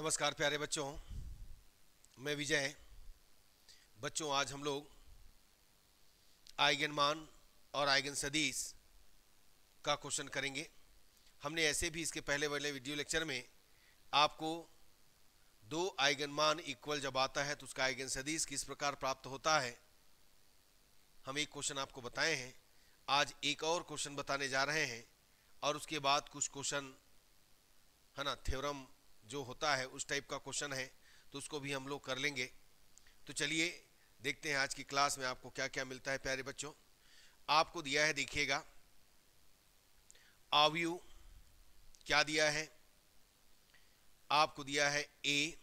नमस्कार प्यारे बच्चों, मैं विजय। बच्चों, आज हम लोग आइगन मान और आइगन सदीश का क्वेश्चन करेंगे। हमने ऐसे भी इसके पहले वाले वीडियो लेक्चर में आपको दो आइगन मान इक्वल जब आता है तो उसका आइगन सदीश किस प्रकार प्राप्त होता है, हम एक क्वेश्चन आपको बताए हैं। आज एक और क्वेश्चन बताने जा रहे हैं और उसके बाद कुछ क्वेश्चन है ना, थ्योरम जो होता है उस टाइप का क्वेश्चन है तो उसको भी हम लोग कर लेंगे। तो चलिए देखते हैं आज की क्लास में आपको क्या क्या मिलता है। प्यारे बच्चों, आपको दिया है, देखिएगा, आव्यूह क्या दिया है आपको, दिया है ए,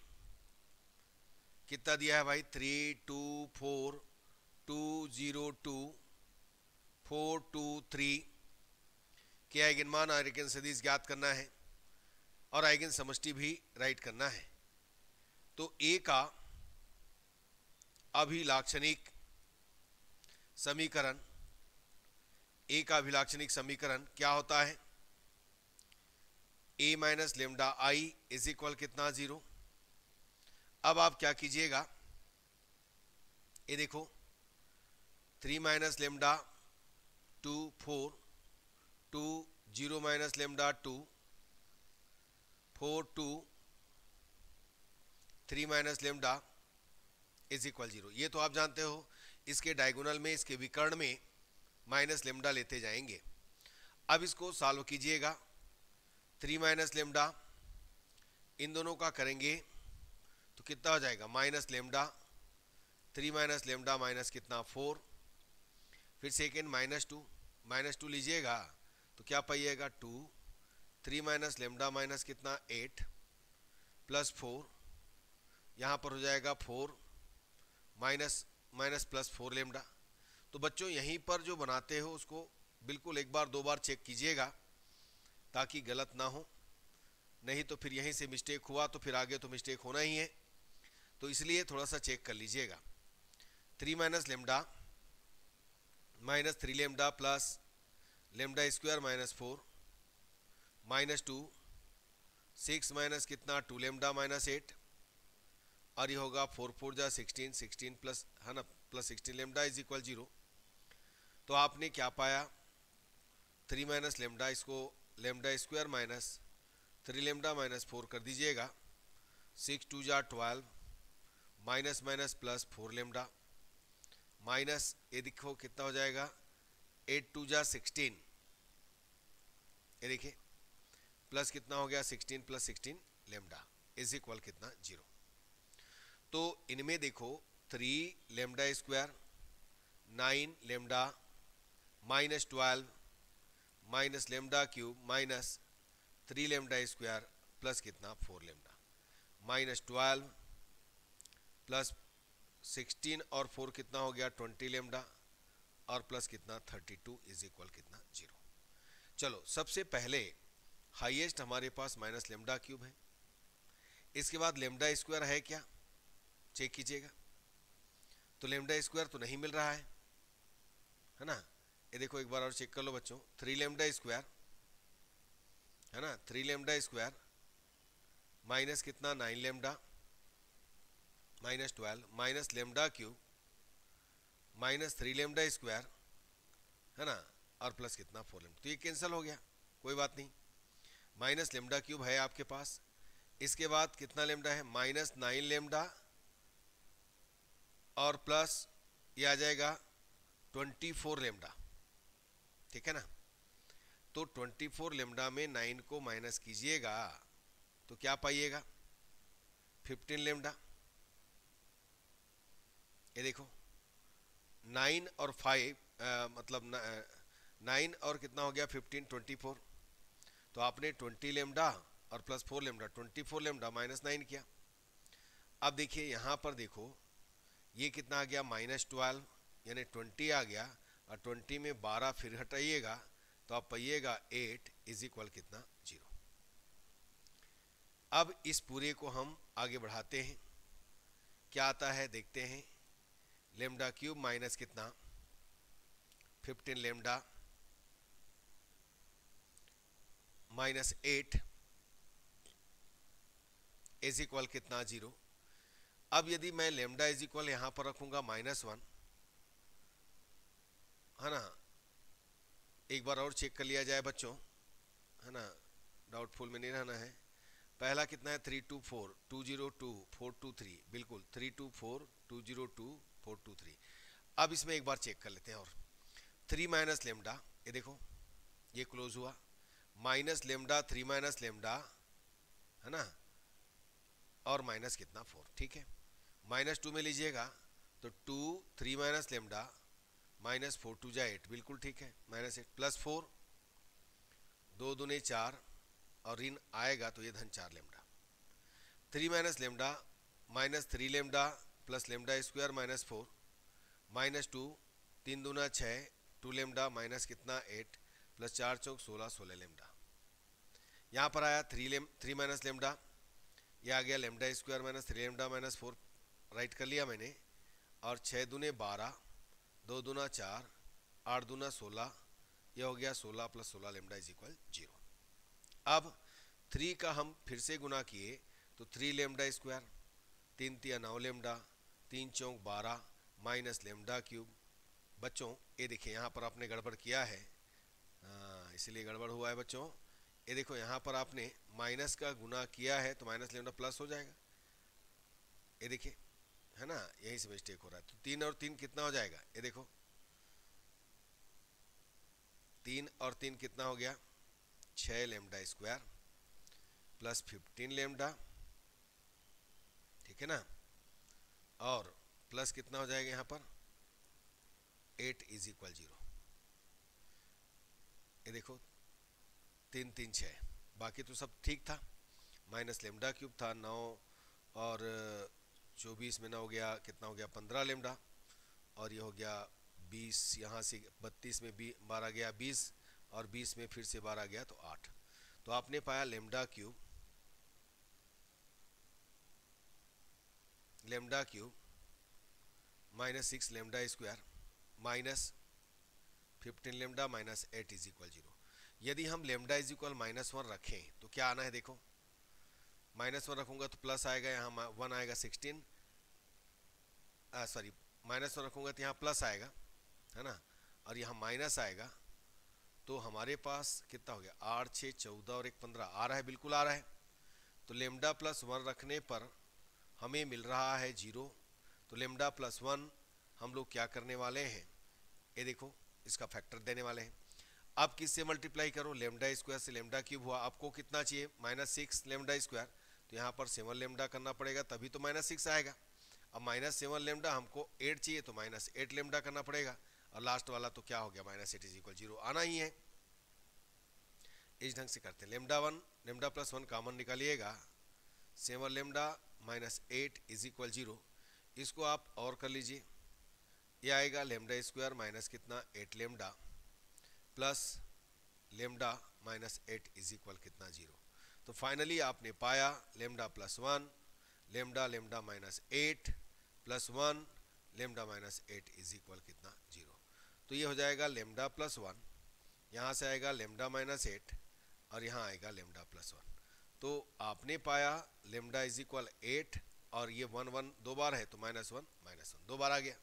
कितना दिया है भाई, 3 2 4 2 0 2 4 2 3 के आइगन मान और आइगन सदीश ज्ञात करना है और आइगन समष्टि भी राइट करना है। तो ए का अभिलाक्षणिक समीकरण, ए का अभिलाक्षणिक समीकरण क्या होता है, A minus lambda I is equal कितना, 0। अब आप क्या कीजिएगा, ये देखो 3 minus lambda 2 4 2 0 minus lambda 2 4 2 3 minus lambda is equal 0। ये तो आप जानते हो, इसके डायगोनल में, इसके विकर्ण में माइनस लेमडा लेते जाएंगे। अब इसको सॉल्व कीजिएगा, 3 माइनस लेमडा इन दोनों का करेंगे तो कितना हो जाएगा, minus lambda, 3 minus lambda minus कितना, 4, फिर सेकेंड माइनस टू लीजिएगा तो क्या पाइएगा, 2, 3 माइनस लेमडा माइनस कितना, 8 प्लस 4, यहाँ पर हो जाएगा 4 माइनस प्लस 4 लेमडा। तो बच्चों, यहीं पर जो बनाते हो उसको बिल्कुल एक बार दो बार चेक कीजिएगा ताकि गलत ना हो, नहीं तो फिर यहीं से मिस्टेक हुआ तो फिर आगे तो मिस्टेक होना ही है, तो इसलिए थोड़ा सा चेक कर लीजिएगा। 3 minus lambda minus 3 lambda plus lambda square minus 4 minus 2, 6 minus कितना, 2 लेमडा माइनस 8, और ये होगा 4 4 जा 16 16 प्लस है ना, प्लस 16 लेमडा इज इक्वल 0। तो आपने क्या पाया, 3 माइनस लेमडा, इसको lambda square minus 3 lambda minus 4 कर दीजिएगा, 6 2 जा 12 minus minus plus 4 lambda minus, ये देखो कितना हो जाएगा, 8 2 जा 16, ये देखिए प्लस कितना हो गया, 16 प्लस 16 लेमडा इज इक्वल कितना, 0। तो इनमें देखो 3 lambda square 9 lambda minus 12 minus lambda cube minus 3 lambda square plus कितना, 4 लेमडा माइनस 12 प्लस 16 और 4 कितना हो गया, 20 लेमडा और प्लस कितना, 32 इज इक्वल कितना, 0। चलो, सबसे पहले हाईएस्ट हमारे पास माइनस लेमडा क्यूब है, इसके बाद लेमडा स्क्वायर है क्या, चेक कीजिएगा तो लेमडा स्क्वायर तो नहीं मिल रहा है ना। ये देखो एक बार और चेक कर लो बच्चों, 3 लेमडा स्क्वायर है ना, 3 लेमडा स्क्वायर माइनस कितना, 9 lambda minus 12 minus lambda cube minus 3 lambda square है ना, और प्लस कितना 4 लेमडा। तो ये कैंसिल हो गया, कोई बात नहीं, माइनस लेमडा क्यूब है आपके पास। इसके बाद कितना लेमडा है, माइनस 9 लेमडा और प्लस ये आ जाएगा 24 लेमडा, ठीक है ना। तो 24 लेमडा में 9 को माइनस कीजिएगा तो क्या पाइएगा, 15 लेमडा। ये देखो 9 और 5 मतलब 9 और कितना हो गया 15, 24। तो आपने 20 लेमडा और प्लस 4 लेमडा, 24 लेमडा माइनस 9 किया। अब देखिए यहाँ पर देखो ये कितना आ गया, माइनस 12 यानी 20 आ गया, और 20 में 12 फिर हटाइएगा तो आप पाइएगा 8 इज इक्वल कितना, 0। अब इस पूरे को हम आगे बढ़ाते हैं, क्या आता है देखते हैं, लेमडा क्यूब माइनस कितना 15 लेमडा माइनस 8 इज इक्वल कितना 0। अब यदि मैं लेमडा इज इक्वल यहाँ पर रखूंगा -1, है ना। एक बार और चेक कर लिया जाए बच्चों, है ना, डाउटफुल में नहीं रहना है। पहला कितना है 324 202 423, बिल्कुल 324 202 423। अब इसमें एक बार चेक कर लेते हैं और 3 माइनस लेमडा, ये देखो ये क्लोज हुआ, माइनस लेमडा 3 माइनस लेमडा, है ना, और माइनस कितना 4, ठीक है। -2 में लीजिएगा तो 2 3 माइनस लेमडा -4 2 जा 8, बिल्कुल ठीक है, -8 +4 2 दूने 4 और ऋण आएगा तो ये धन 4 lambda. 3 minus lambda -3 lambda + lambda स्क्वायर -4 -2 3 दूना 6 2 लेमडा माइनस कितना 8 + 4 चौक 16 16 लेमडा। यहाँ पर आया 3 माइनस लेमडा, यह आ गया लेमडा स्क्वायर -3 लेमडा -4, राइट कर लिया मैंने, और 6 दूने 12 2 दूना 4 8 दूना 16, यह हो गया 16 + 16 लेमडा = 0। अब 3 का हम फिर से गुना किए तो 3 लेमडा स्क्वायर 3 तिया 9 लेमडा 3 चौक 12 -लेमडा क्यूब। बच्चों ये देखिए यहाँ पर आपने गड़बड़ किया है, इसलिए गड़बड़ हुआ है बच्चों। ये देखो यहाँ पर आपने माइनस का गुना किया है तो -लेमडा प्लस हो जाएगा, ये देखिए, है ना, यहीं से मिस्टेक हो रहा है। तो 3 और 3 कितना हो जाएगा, ये देखो 3 और 3 कितना हो गया 6 लेमडा स्क्वायर प्लस 15 लेमडा, ठीक है ना, और प्लस कितना हो जाएगा यहाँ पर 8 = 0। ये देखो 3 3 6, बाकी तो सब ठीक था। -लेमडा क्यूब था 9 और 24 में 9 हो गया, कितना हो गया 15 लेमडा, और ये हो गया 20, यहाँ से 32 में 12 गया 20 और 20 में फिर से 12 गया तो 8। तो आपने पाया lambda cube -6 lambda square -15 lambda -8 = 0। यदि हम लेमडा = -1 रखें तो क्या आना है, देखो -1 रखूंगा तो प्लस आएगा, यहाँ 1 आएगा 16, सॉरी -1 रखूंगा तो यहाँ प्लस आएगा, है ना, और यहाँ माइनस आएगा, तो हमारे पास कितना हो गया 8 6 14 और 1 15 आ रहा है, बिल्कुल आ रहा है। तो लेमडा + 1 रखने पर हमें मिल रहा है 0। तो लेमडा + 1 हम लोग क्या करने वाले हैं, ये देखो इसका फैक्टर देने वाले हैं। अब किससे मल्टीप्लाई करूँ, लेमडा स्क्वायर से लेमडा क्यूब हुआ, आपको कितना चाहिए -6 लेमडा स्क्वायर, तो यहाँ पर 7 लेमडा करना पड़ेगा तभी तो -6 आएगा। अब -7 लेमडा, हमको 8 चाहिए तो -8 लेमडा करना पड़ेगा, और लास्ट वाला तो क्या हो गया -8 = 0 आना ही है। इस ढंग से करते हैं। लेमडा + 1 कॉमन निकालिएगा, 7 लेमडा -8 = 0, इसको आप और कर लीजिए, ये आएगा लेमडा स्क्वायर माइनस कितना 8 लेमडा प्लस लेमडा -8 = कितना 0। तो फाइनली आपने पाया लेमडा + 1 लेमडा -8 + 1 लेमडा -8 = कितना 0। तो ये हो जाएगा लेमडा + 1, यहाँ से आएगा लेमडा -8 और यहाँ आएगा लेमडा + 1। तो आपने पाया लेमडा = 8 और ये 1 1 दो बार है तो -1 -1 दो बार आ गया।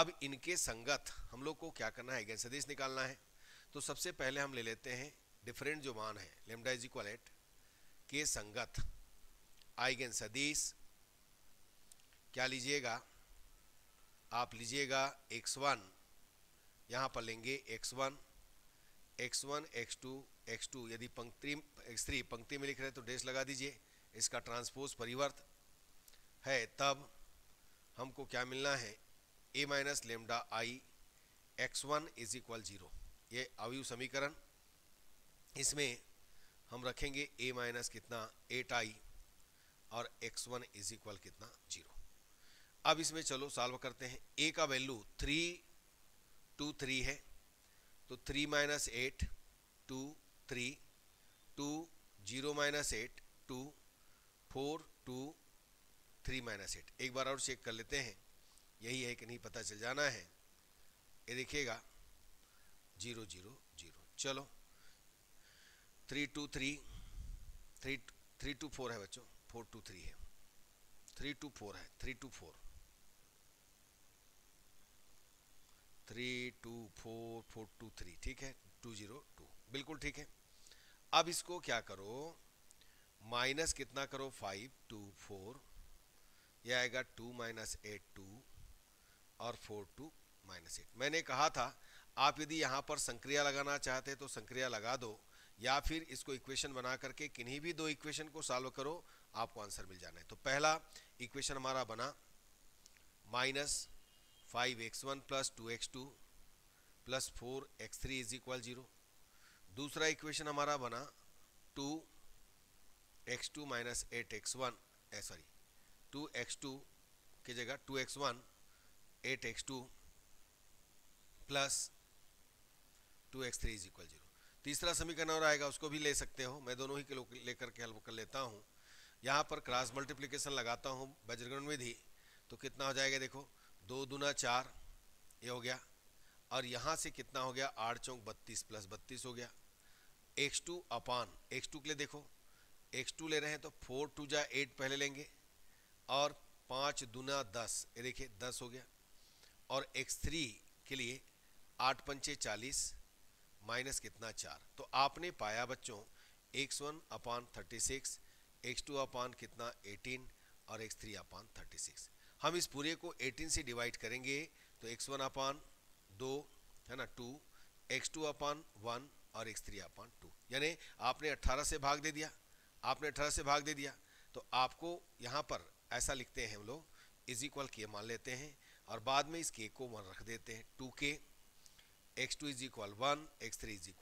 अब इनके संगत हम लोग को क्या करना है, आइगन सदीश निकालना है। तो सबसे पहले हम ले लेते हैं डिफरेंट जो मान है लेमडा = 8 के संगत आइगन सदीश, क्या लीजिएगा आप, लीजिएगा x1, यहाँ पर लेंगे x1 x2 यदि x3 पंक्ति में लिख रहे हैं तो डैश लगा दीजिए, इसका ट्रांसपोज परिवर्त है, तब हमको क्या मिलना है a - लेमडा i x1 = 0। ये आव्यूह समीकरण, इसमें हम रखेंगे a - कितना 8i और x1 = कितना 0। अब इसमें चलो सॉल्व करते हैं। a का वैल्यू 3 2 3 है तो 3 - 8 2 3 2 0 - 8 2 4 2 3 - 8। एक बार और चेक कर लेते हैं, यही है कि नहीं पता चल जाना है। ये देखिएगा 0 0 0, चलो 3 2 3 3 3 2 4 है बच्चों, 4 2 3 है, 3 2 4 है, 3 2 4 3 2 4 4 2 3 ठीक है, 2 0 2 बिल्कुल ठीक है। अब इसको क्या करो, माइनस कितना करो 5 2 4, यह आएगा 2 -8 2 और 4 2 -8। मैंने कहा था आप यदि यहाँ पर संक्रिया लगाना चाहते तो संक्रिया लगा दो, या फिर इसको इक्वेशन बना करके किन्हीं भी दो इक्वेशन को सॉल्व करो, आपको आंसर मिल जाना है। तो पहला इक्वेशन हमारा बना -5x1 + 2x2 + 4x3 = 0। दूसरा इक्वेशन हमारा बना 2x2 की जगह 2x1 8x2 + 2x3 = 0। तीसरा समीकरण और आएगा, उसको भी ले सकते हो, मैं दोनों ही को लेकर के हल कर लेता हूँ। यहाँ पर क्रॉस मल्टीप्लिकेशन लगाता हूँ बजरगण विधि, तो कितना हो जाएगा देखो, 2 दूना 4 ये हो गया, और यहाँ से कितना हो गया 8 चौक 32 + 32 हो गया। x2 के लिए देखो, x2 ले रहे हैं तो 4 2 जा 8 पहले लेंगे, और 5 दूना 10 ये देखिए 10 हो गया, और x3 के लिए 8 पंचे 40 माइनस कितना 4। तो आपने पाया बच्चों x1 / 36, x2 / कितना 18 और x3 / 36। हम इस पूरे को 18 से डिवाइड करेंगे तो x1 / 2 है ना 2, x2 / 1 और x3 / 2, यानी आपने 18 से भाग दे दिया, आपने 18 से भाग दे दिया। तो आपको यहाँ पर ऐसा लिखते हैं हम लोग, इज इक्वल के मान लेते हैं और बाद में इस के को 1 रख देते हैं, 2k, x2 = 1, x3 =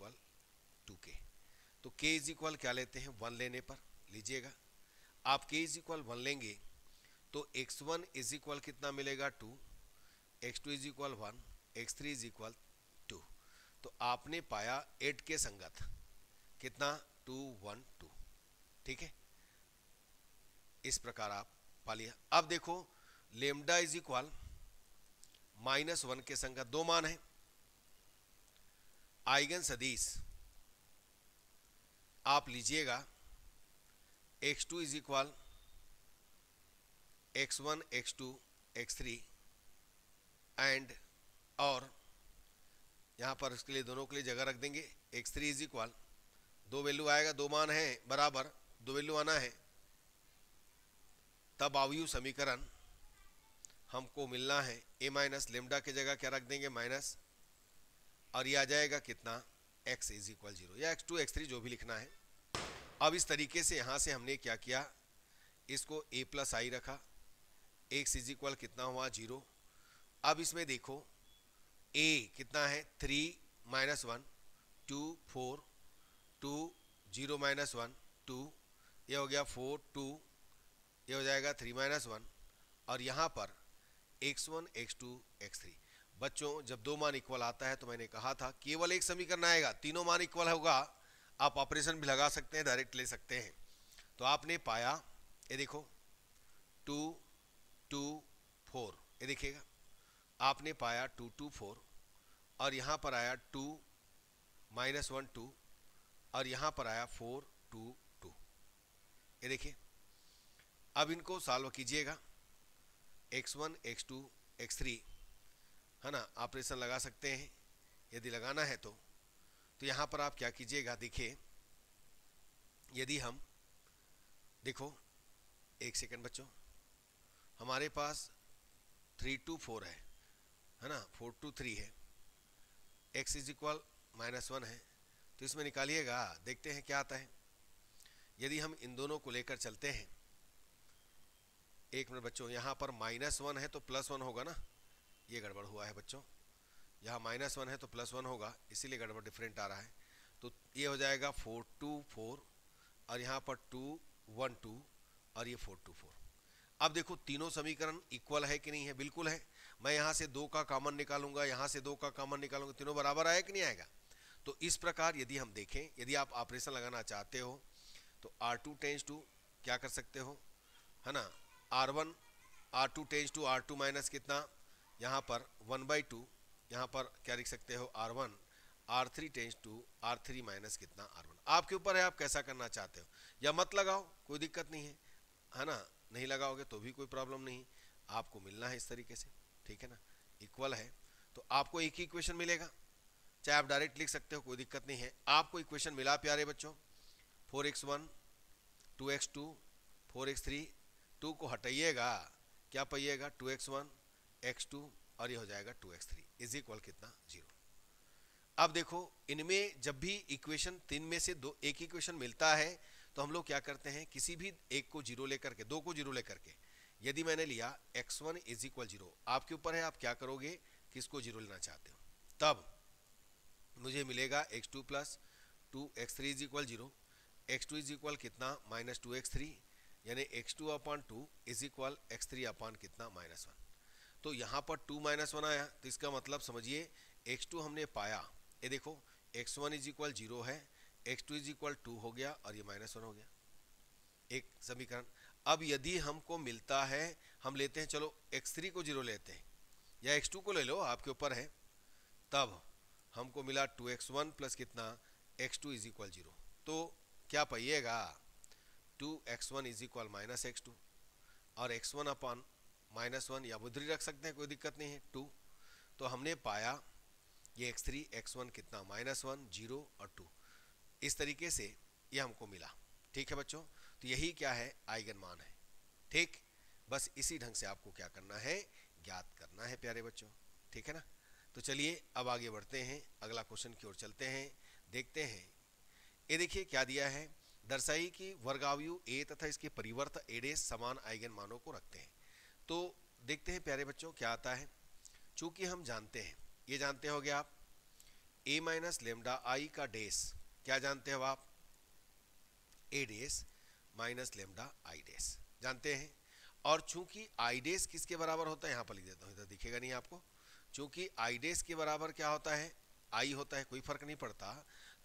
2k। तो k = क्या लेते हैं 1 लेने पर लीजिएगा, आप k = 1 लेंगे तो x1 = कितना मिलेगा 2, x2 = 1, x3 = 2। तो आपने पाया 8 के संगत कितना 2 1 2, ठीक है, इस प्रकार आप पा लिया। अब देखो λ = -1 के संगत दो मान है, आइगन सदीश आप लीजिएगा x2 = x1 x2 x3 and, और यहाँ पर उसके लिए दोनों के लिए जगह रख देंगे, x3 = दो वैल्यू आएगा, दो मान है बराबर, दो वैल्यू आना है, तब आव्यूह समीकरण हमको मिलना है। a - λ की जगह क्या रख देंगे माइनस, और ये आ जाएगा कितना x = 0 या x2 x3 जो भी लिखना है। अब इस तरीके से यहाँ से हमने क्या किया, इसको a + i रखा, x = कितना हुआ 0। अब इसमें देखो a कितना है 3 - 1 2 4 2 0 - 1 2, ये हो गया 4 2, ये हो जाएगा 3 - 1, और यहाँ पर x1 x2 x3। बच्चों जब दो मान इक्वल आता है तो मैंने कहा था केवल एक समीकरण आएगा, तीनों मान इक्वल होगा, आप ऑपरेशन भी लगा सकते हैं, डायरेक्ट ले सकते हैं। तो आपने पाया ये देखो 2 2 4 ये देखिएगा, आपने पाया 2 2 4, और यहाँ पर आया 2 - 1 2, और यहाँ पर आया 4 2 2 ये देखिए। अब इनको सॉल्व कीजिएगा, x1 x2 x3 है ना, ऑपरेशन लगा सकते हैं यदि लगाना है तो। तो यहाँ पर आप क्या कीजिएगा देखिए, यदि हम देखो 1 सेकंड बच्चों, हमारे पास 3 2 4 है ना, 4 2 3 है, x = -1 है, तो इसमें निकालिएगा, देखते हैं क्या आता है। यदि हम इन दोनों को लेकर चलते हैं, 1 मिनट बच्चों, यहाँ पर -1 है तो +1 होगा ना, ये गड़बड़ हुआ है बच्चों, यहाँ -1 है तो +1 होगा, इसीलिए गड़बड़ डिफरेंट आ रहा है। तो ये हो जाएगा 4 2 4, और यहाँ पर 2 1 2, और ये 4 2 4। अब देखो तीनों समीकरण इक्वल है कि नहीं है, बिल्कुल है। मैं यहाँ से 2 का कॉमन निकालूंगा, यहाँ से 2 का कॉमन निकालूंगा, तीनों बराबर आया कि नहीं आएगा। तो इस प्रकार यदि हम देखें, यदि आप ऑपरेशन लगाना चाहते हो तो R2 → क्या कर सकते हो है ना, R1 R2 → R2 माइनस कितना यहाँ पर 1/2, यहाँ पर क्या लिख सकते हो R1, R3 → R3 माइनस कितना R1। आपके ऊपर है आप कैसा करना चाहते हो, या मत लगाओ कोई दिक्कत नहीं है। है ना, नहीं लगाओगे तो भी कोई प्रॉब्लम नहीं, आपको मिलना है इस तरीके से, ठीक है ना, इक्वल है तो आपको एक ही इक्वेशन मिलेगा, चाहे आप डायरेक्ट लिख सकते हो, कोई दिक्कत नहीं है। आपको इक्वेशन मिला प्यारे बच्चों, 4x1 2x2 4x3, 2 को हटाइएगा, क्या पाइएगा 2x1 x2 और ये हो जाएगा 2x3 इज इक्वल कितना 0। अब देखो इनमें जब भी इक्वेशन तीन में से दो एक इक्वेशन मिलता है तो हम लोग क्या करते हैं, किसी भी एक को जीरो लेकर के, दो को जीरो लेकर के, यदि मैंने लिया x1 इज इक्वल 0, आपके ऊपर है आप क्या करोगे, किसको जीरो लेना चाहते हो, तब मुझे मिलेगा x2 plus 2x3 is equal 0, x2 is equal कितना माइनस 2x3, यानी x2 upon 2 is equal x3 upon कितना माइनस 1। तो यहाँ पर 2 माइनस 1 आया तो इसका मतलब समझिए x2 हमने पाया, ये देखो x1 इज इक्वल 0 है, x2 इज इक्वल 2 हो गया और ये माइनस 1 हो गया, एक समीकरण। अब यदि हमको मिलता है, हम लेते हैं, चलो x3 को जीरो लेते हैं या x2 को ले लो, आपके ऊपर है, तब हमको मिला 2x1 प्लस कितना x2 इज इक्वल 0, तो क्या पाइएगा 2x1 is equal minus x2 और x1 अपॉन माइनस 1, या बुधरी रख सकते हैं, कोई दिक्कत नहीं है 2। तो हमने पाया ये x3 x1 कितना माइनस 1 0 और 2, इस तरीके से ये हमको मिला, ठीक है बच्चों। तो यही क्या है, आइगन मान है, ठीक, बस इसी ढंग से आपको क्या करना है, ज्ञात करना है प्यारे बच्चों, ठीक है ना। तो चलिए अब आगे बढ़ते हैं, अगला क्वेश्चन की ओर चलते हैं, देखते हैं। ये देखिए क्या दिया है, दर्शाई कि वर्गाव्यूह ए तथा इसके परिवर्त एडे समान आइगन मानों को रखते हैं। तो देखते हैं प्यारे बच्चों क्या आता है। चूंकि हम जानते हैं, ये जानते होगे आप, ए माइनस लेमडा आई का डेस, क्या जानते हो आप, ए डेस माइनस लेमडा आई डेस जानते हैं। और चूंकि आई डेस किसके बराबर होता है, यहाँ पर लिख देता हूँ, इधर दिखेगा नहीं आपको, चूंकि आई डेस के बराबर क्या होता है, आई होता है, कोई फर्क नहीं पड़ता।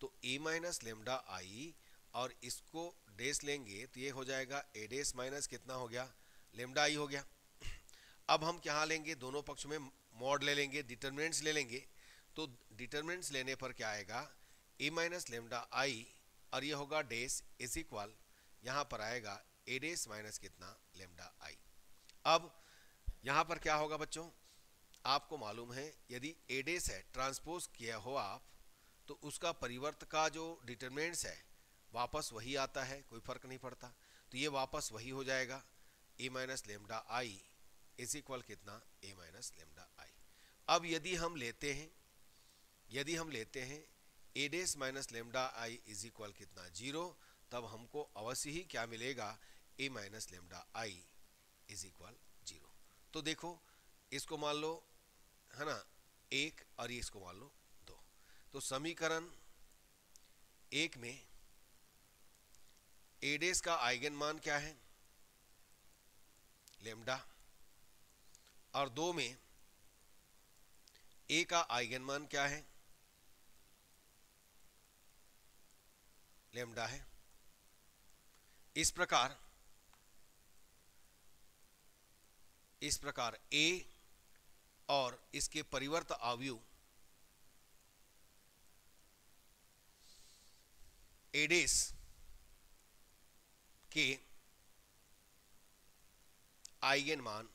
तो ए माइनस लेमडा आई और इसको डेस लेंगे तो ये हो जाएगा ए डेस माइनस कितना हो गया, लेमडा आई हो गया। अब हम क्या लेंगे, दोनों पक्ष में मॉड ले लेंगे, डिटर्मिनेंट्स ले लेंगे। तो डिटर्मिनेंट्स लेने पर क्या आएगा, ए माइनस लेमडा आई और ये होगा डेस इज इक्वल, यहाँ पर आएगा ए डेस माइनस कितना लेमडा आई। अब यहाँ पर क्या होगा बच्चों, आपको मालूम है यदि ए डेस है ट्रांसपोज किया हो आप, तो उसका परिवर्त का जो डिटर्मिनेंट्स है वापस वही आता है, कोई फर्क नहीं पड़ता। तो ये वापस वही हो जाएगा A minus lambda I is equal कितना ए माइनस लेमडा आई। अब यदि हम लेते हैं, यदि हम लेते हैं ए डेस minus lambda I is equal कितना 0, तब हमको अवश्य ही क्या मिलेगा, A minus lambda I is equal 0। तो देखो इसको मान लो है ना 1 और ये इसको मान लो 2, तो समीकरण 1 में ए डेस का आइगन मान क्या है, लेमडा, और 2 में ए का आइगन मान क्या है, लेमडा है। इस प्रकार ए और इसके परिवर्त आव्यूह ए डेस के आइगन मान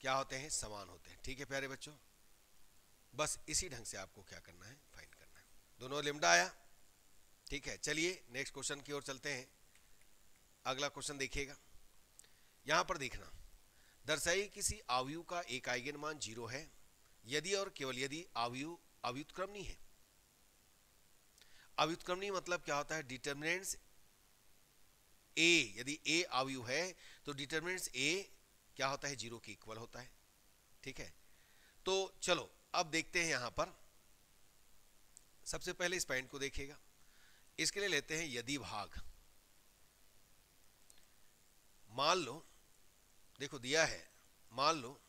क्या होते हैं, समान होते हैं, ठीक है प्यारे बच्चों। बस इसी ढंग से आपको क्या करना है, फाइंड करना है। दोनों लेमडा आया, ठीक है। चलिए नेक्स्ट क्वेश्चन की ओर चलते हैं। अगला क्वेश्चन देखिएगा, यहाँ पर देखना, दर्शाई किसी आव्यूह का एक आइगन मान 0 है यदि और केवल यदि आव्यूह अव्युत्क्रमणीय है। अव्युत्क्रमणीय मतलब क्या होता है, डिटर्मिनेंट्स ए, यदि ए आव्यूह है तो डिटर्मिनेंट्स ए क्या होता है, 0 के इक्वल होता है, ठीक है। तो चलो अब देखते हैं, यहां पर सबसे पहले इस पॉइंट को देखिएगा, इसके लिए लेते हैं यदि भाग। मान लो, देखो दिया है, मान लो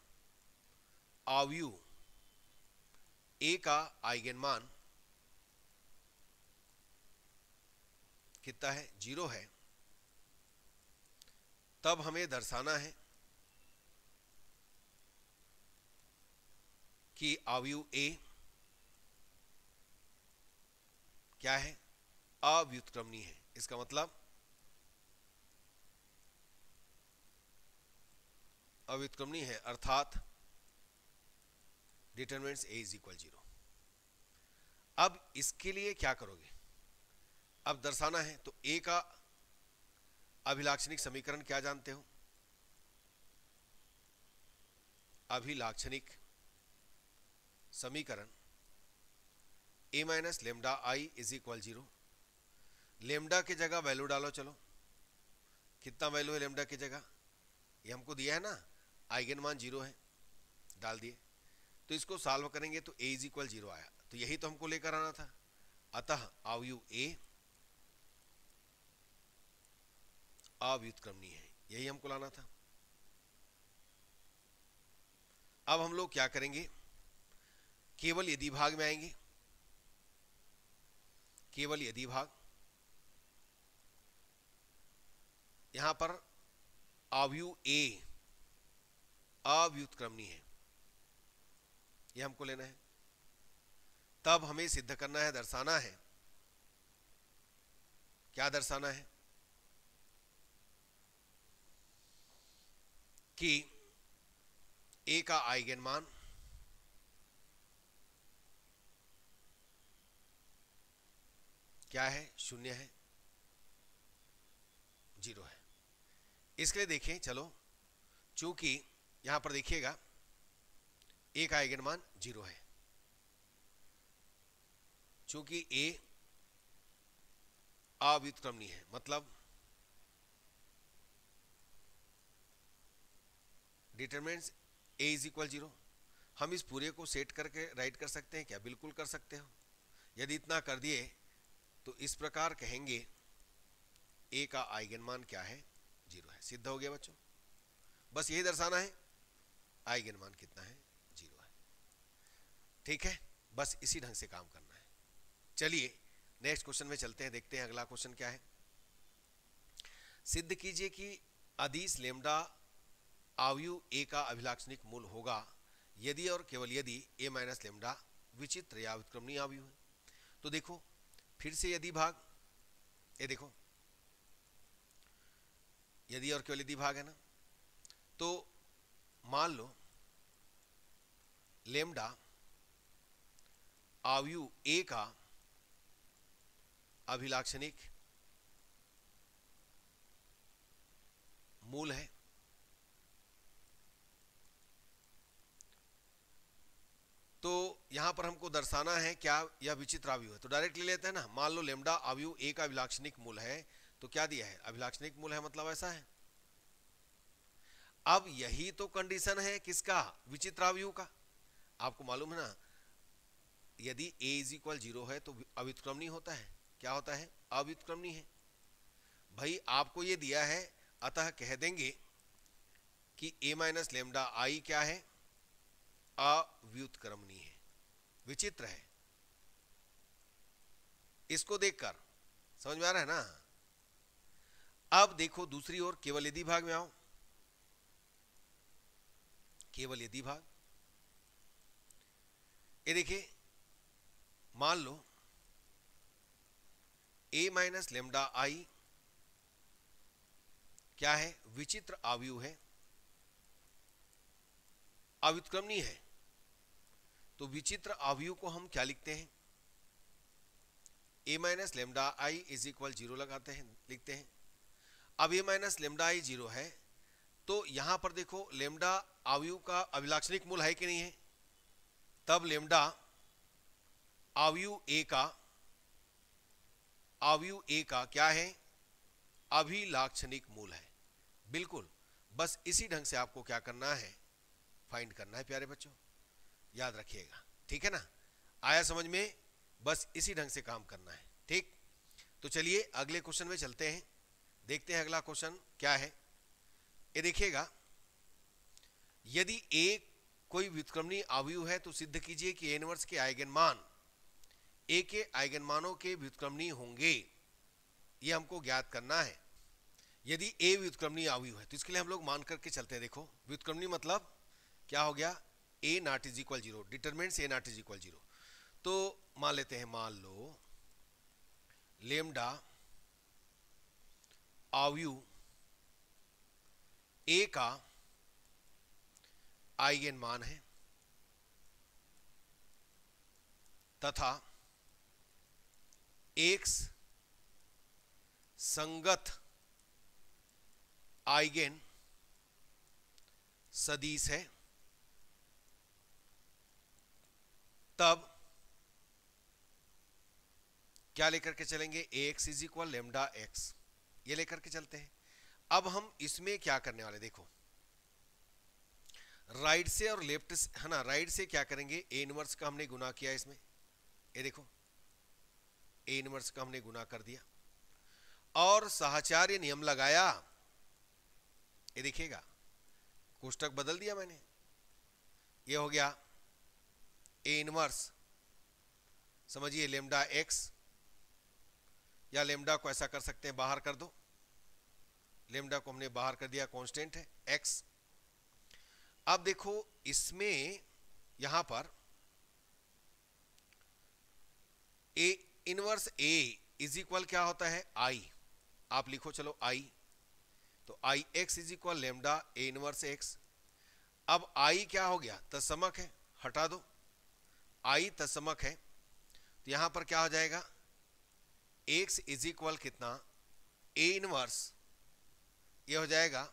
आव्यूह ए का आइगन मान कितना है, 0 है, तब हमें दर्शाना है कि आव्यूह ए क्या है, अव्युत्क्रमणीय है। इसका मतलब अव्युत्क्रमणीय है, अर्थात डिटरमिनेंट्स A इज इक्वल 0। अब इसके लिए क्या करोगे, अब दर्शाना है तो A का अभिलाक्षणिक समीकरण क्या जानते हो? अभिलाक्षणिक समीकरण A minus lambda I is equal 0। लेमडा की जगह वैल्यू डालो, चलो कितना वैल्यू है लेमडा की जगह, ये हमको दिया है ना, आइगन मान 0 है, डाल दिए। तो इसको सॉल्व करेंगे तो A इज इक्वल 0 आया, तो यही तो हमको लेकर आना था। अतः आव्यूह A अव्युत्क्रमणीय है, यही हमको लाना था। अब हम लोग क्या करेंगे, केवल यदि भाग में आएंगे, केवल यदि भाग, यहां पर आव्यूह A अव्युत्क्रमणीय है, यह हमको लेना है। तब हमें सिद्ध करना है, दर्शाना है, क्या दर्शाना है कि A का आइगन मान क्या है, 0 है, 0 है। इसके लिए देखिए, चलो चूंकि यहां पर देखिएगा A का आइगन मान 0 है, चूंकि A अव्युत्क्रमणीय है, मतलब डिटरमिनेंट्स A इज इक्वल 0। हम इस पूरे को सेट करके राइट कर सकते हैं क्या? बिल्कुल कर सकते हो। यदि इतना कर दिए तो इस प्रकार कहेंगे A का आइगन मान क्या है, 0 है। सिद्ध हो गया बच्चों, बस यही दर्शाना है, आइगन मान कितना है, 0 है। ठीक है, बस इसी ढंग से काम करना है। चलिए नेक्स्ट क्वेश्चन में चलते हैं, देखते हैं अगला क्वेश्चन क्या है। सिद्ध कीजिए कि अदिश लेमडा आव्यूह A का अभिलाक्षणिक मूल होगा यदि और केवल यदि A माइनस लेमडा विचित्र या अव्युत्क्रमणीय आव्यूह है। तो देखो फिर से यदि भाग, ये देखो यदि और केवल यदि भाग है ना, तो मान लो लेमडा आव्यूह A का अभिलाक्षणिक मूल है, तो यहां पर हमको दर्शाना है क्या यह विचित्र आव्यूह है। तो डायरेक्ट ले लेते हैं ना, मान लो लेमडा आव्यूह A का अभिलाक्षणिक मूल है, तो क्या दिया है, अभिलाक्षणिक मूल है, मतलब ऐसा है। अब यही तो कंडीशन है किसका, विचित्र आव्यूह का। आपको मालूम है ना, यदि A इज इक्वल 0 है तो अव्युत्क्रमणीय होता है, क्या होता है, अव्युत्क्रमणीय है। भाई आपको ये दिया है, अतः कह देंगे कि A माइनस लेमडा आई क्या है, अव्युत्क्रमणीय है, विचित्र है। इसको देखकर समझ में आ रहा है ना। अब देखो दूसरी ओर केवल यदि भाग में आओ, केवल यदि भाग, ये देखिए मान लो A माइनस लेमडा आई क्या है, विचित्र आव्यूह है, अव्युत्क्रमणीय है। तो विचित्र आव्यूह को हम क्या लिखते हैं, A minus lambda I is equal 0 लगाते हैं, लिखते हैं। अब A माइनस लेमडा आई 0 है, तो यहां पर देखो लेमडा आव्यूह का अभिलाक्षणिक मूल है कि नहीं है, तब लेमडा आव्यूह A का क्या है, अभिलाक्षणिक मूल है। बिल्कुल, बस इसी ढंग से आपको क्या करना है, फाइंड करना है प्यारे बच्चों, याद रखिएगा। ठीक है ना, आया समझ में, बस इसी ढंग से काम करना है। ठीक, तो चलिए अगले क्वेश्चन में चलते हैं, देखते हैं अगला क्वेश्चन क्या है। ये देखिएगा, यदि A कोई व्युत्क्रमणीय आव्यूह है तो सिद्ध कीजिए कि A इनवर्स के आइगन मान A के आइगन मानों के व्युत्क्रमणीय होंगे, ये हमको ज्ञात करना है। यदि A व्युत्क्रमणीय आव्यूह है तो इसके लिए हम लोग मान करके चलते हैं। देखो व्युत्क्रमणीय मतलब क्या हो गया, A not is equal 0, determinants A not is equal 0। तो मान लेते हैं, मान लो लेमडा आव्यूह A का आइगन मान है तथा एक्स संगत आइगन सदीश है, तब क्या लेकर के चलेंगे, x is equal lambda x, ये लेकर के चलते हैं। अब हम इसमें क्या करने वाले, देखो राइट से और लेफ्ट से है ना, राइट से क्या करेंगे, ए इनवर्स का हमने गुना किया इसमें, ये देखो ए इनवर्स का हमने गुना कर दिया और सहचार्य नियम लगाया, ये देखिएगा कोष्टक बदल दिया मैंने, ये हो गया ए इनवर्स समझिए लेमडा एक्स, या लेमडा को ऐसा कर सकते हैं बाहर कर दो, लेमडा को हमने बाहर कर दिया, कांस्टेंट है एक्स। अब देखो इसमें यहां पर A inverse A is equal क्या होता है, आई, आप लिखो चलो आई, तो I x is equal lambda A inverse x. अब आई क्या हो गया, तत्समक है, हटा दो, आई तत्समक है तो यहां पर क्या हो जाएगा, एक्स इज इक्वल कितना, ए इनवर्स, ये हो जाएगा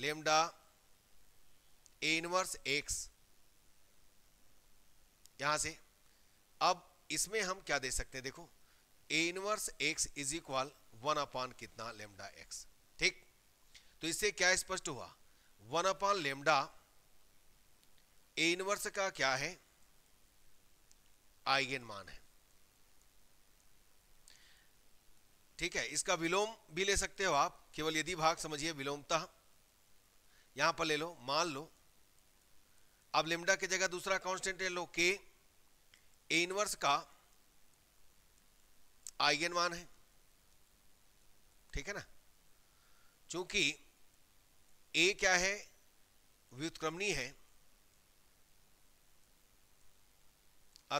लेमडा ए इनवर्स एक्स। यहां से अब इसमें हम क्या दे सकते हैं, देखो A inverse x is equal 1 upon कितना लेमडा एक्स, ठीक। तो इससे क्या स्पष्ट हुआ, 1 अपॉन लेमडा ए इनवर्स का क्या है, आइगन मान है, ठीक है। इसका विलोम भी ले सकते हो आप, केवल यदि भाग समझिए विलोमतः यहां पर ले लो, मान लो अब लेमडा की जगह दूसरा कांस्टेंट ले लो, के ए इनवर्स का आइगन मान है, ठीक है ना। चूंकि ए क्या है, व्युत्क्रमणीय है,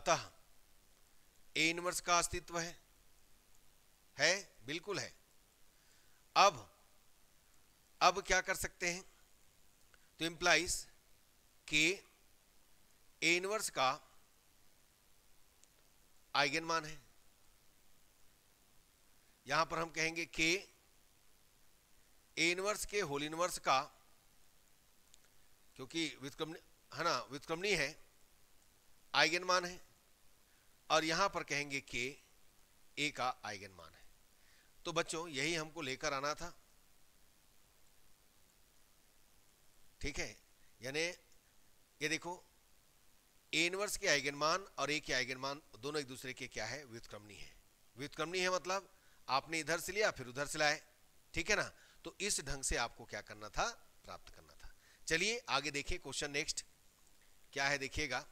अतः ए इनवर्स का अस्तित्व है बिल्कुल है। अब क्या कर सकते हैं, तो इंप्लाइज के ए इनवर्स का आइगन मान है, यहां पर हम कहेंगे के ए इनवर्स के होल इनवर्स का, क्योंकि व्युत्क्रमणीय है आइगन मान है, और यहां पर कहेंगे के ए का आइगन मान है। तो बच्चों यही हमको लेकर आना था, ठीक है। यानी ये देखो ए इनवर्स के आइगन मान और ए के आइगन मान दोनों एक दूसरे के क्या है, व्युत्क्रमणीय है। व्युत्क्रमणीय है मतलब आपने इधर से लिया फिर उधर से लाए, ठीक है ना। तो इस ढंग से आपको क्या करना था, प्राप्त करना था। चलिए आगे देखिए, क्वेश्चन नेक्स्ट क्या है देखिएगा।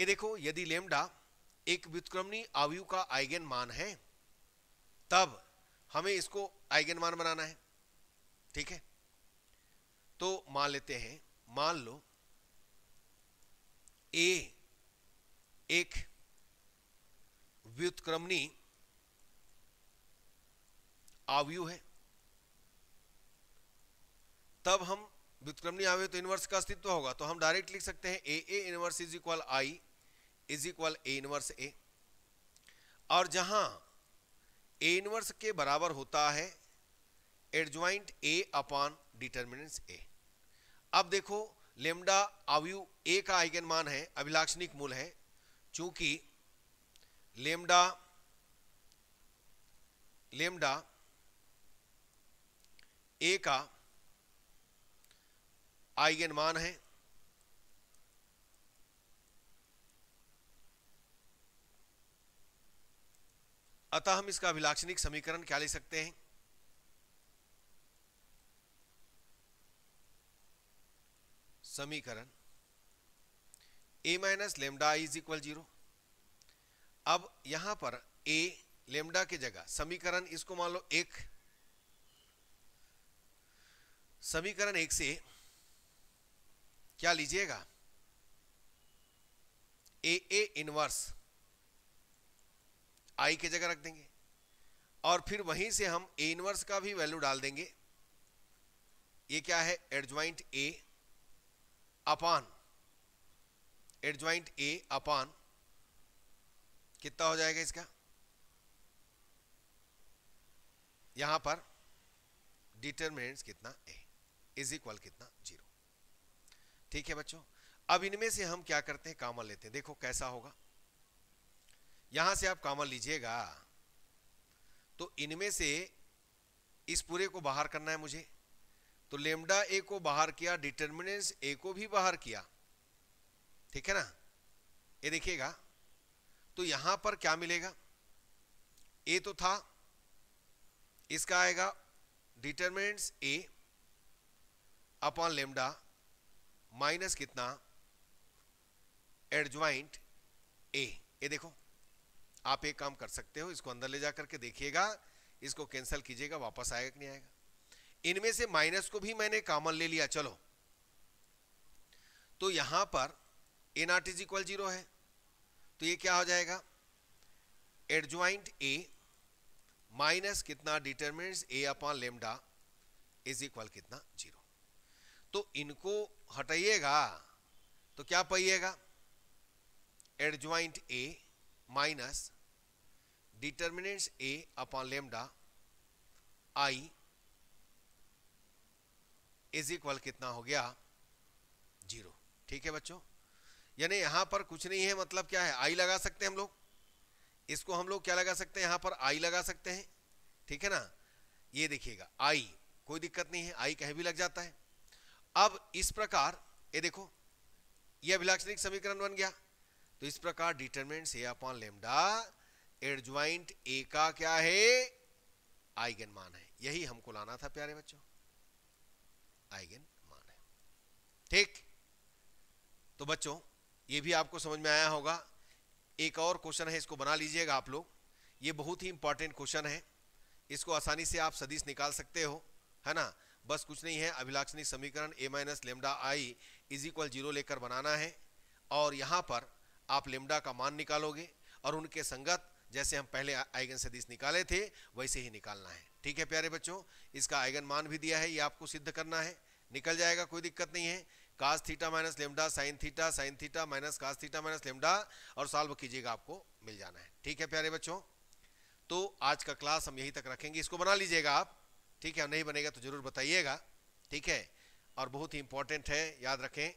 ये देखो, यदि लेमडा एक व्युत्क्रमणीय आव्यूह का आइगन मान है तब हमें इसको आइगन मान बनाना है, ठीक है। तो मान लेते हैं, मान लो ए एक व्युत्क्रमणीय आव्यूह है, तब हम व्युत्क्रमणीय आव्यूह तो इनवर्स का अस्तित्व होगा, तो हम डायरेक्ट लिख सकते हैं A inverse is equal I is equal A inverse A, और जहां ए इनवर्स के बराबर होता है एडजोइंट ए अपॉन डिटर्मिनेंट्स ए। अब देखो लेमडा आव्यूह ए का आइगन मान है, अभिलाक्षणिक मूल है, चूंकि लेमडा ए का आइगन मान है, अतः हम इसका अभिलाक्षणिक समीकरण क्या ले सकते हैं, समीकरण a minus lambda is equal 0। अब यहां पर a लेमडा की जगह समीकरण, इसको मान लो एक समीकरण, एक से क्या लीजिएगा, ए इनवर्स आई की जगह रख देंगे और फिर वहीं से हम ए इनवर्स का भी वैल्यू डाल देंगे, ये क्या है adjoint A upon adjoint A upon कितना हो जाएगा इसका, यहां पर डिटरमिनेंट्स कितना ए इज इक्वल कितना जीरो। ठीक है बच्चों, अब इनमें से हम क्या करते हैं, कॉमन लेते हैं। देखो कैसा होगा, यहां से आप कॉमन लीजिएगा तो इनमें से इस पूरे को बाहर करना है मुझे, तो लेमडा ए को बाहर किया, डिटरमिनेंट्स ए को भी बाहर किया, ठीक है ना। ये देखिएगा तो यहां पर क्या मिलेगा, ए तो था, इसका आएगा determinants A upon lambda minus कितना एडजॉइंट ए। ये देखो आप एक काम कर सकते हो, इसको अंदर ले जाकर के देखिएगा, इसको कैंसिल कीजिएगा, वापस आएगा कि नहीं आएगा। इनमें से माइनस को भी मैंने कॉमन ले लिया, चलो तो यहां पर A not is equal zero है, तो ये क्या हो जाएगा एडजॉइंट ए माइनस कितना determinants A upon lambda is equal कितना जीरो। तो इनको हटाइएगा तो क्या पाइएगा adjoint A minus determinants A upon lambda I is equal कितना हो गया जीरो। ठीक है बच्चों, यानी यहां पर कुछ नहीं है, मतलब क्या है आई लगा सकते हैं हम लोग, इसको हम लोग क्या लगा सकते हैं, यहां पर आई लगा सकते हैं, ठीक है ना। ये देखिएगा आई, कोई दिक्कत नहीं है, आई कहीं भी लग जाता है। अब इस प्रकार ये देखो ये अभिलाक्षणिक समीकरण बन गया, तो इस प्रकार determinants A upon lambda adjoint A का क्या है आइगन मान है, यही हमको लाना था प्यारे बच्चों, आइगन मान है। ठीक, तो बच्चों ये भी आपको समझ में आया होगा। एक और क्वेश्चन है, इसको बना लीजिएगा आप लोग, ये बहुत ही इंपॉर्टेंट क्वेश्चन है, इसको आसानी से आप सदिश निकाल सकते हो, है ना। बस कुछ नहीं है, अभिलाक्षणिक समीकरण A minus lambda I is equal zero लेकर बनाना है, और यहाँ पर आप लेमडा का मान निकालोगे और उनके संगत जैसे हम पहले आइगन सदिश निकाले थे वैसे ही निकालना है। ठीक है प्यारे बच्चों, इसका आइगन मान भी दिया है, ये आपको सिद्ध करना है, निकल जाएगा, कोई दिक्कत नहीं है। Cos theta minus lambda sine theta minus cos theta minus lambda, और सॉल्व कीजिएगा आपको मिल जाना है। ठीक है प्यारे बच्चों, तो आज का क्लास हम यहीं तक रखेंगे, इसको बना लीजिएगा आप, ठीक है। नहीं बनेगा तो जरूर बताइएगा, ठीक है, और बहुत ही इंपॉर्टेंट है, याद रखें।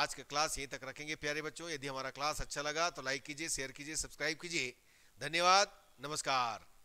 आज का क्लास यहीं तक रखेंगे प्यारे बच्चों, यदि हमारा क्लास अच्छा लगा तो लाइक कीजिए, शेयर कीजिए, सब्सक्राइब कीजिए। धन्यवाद, नमस्कार।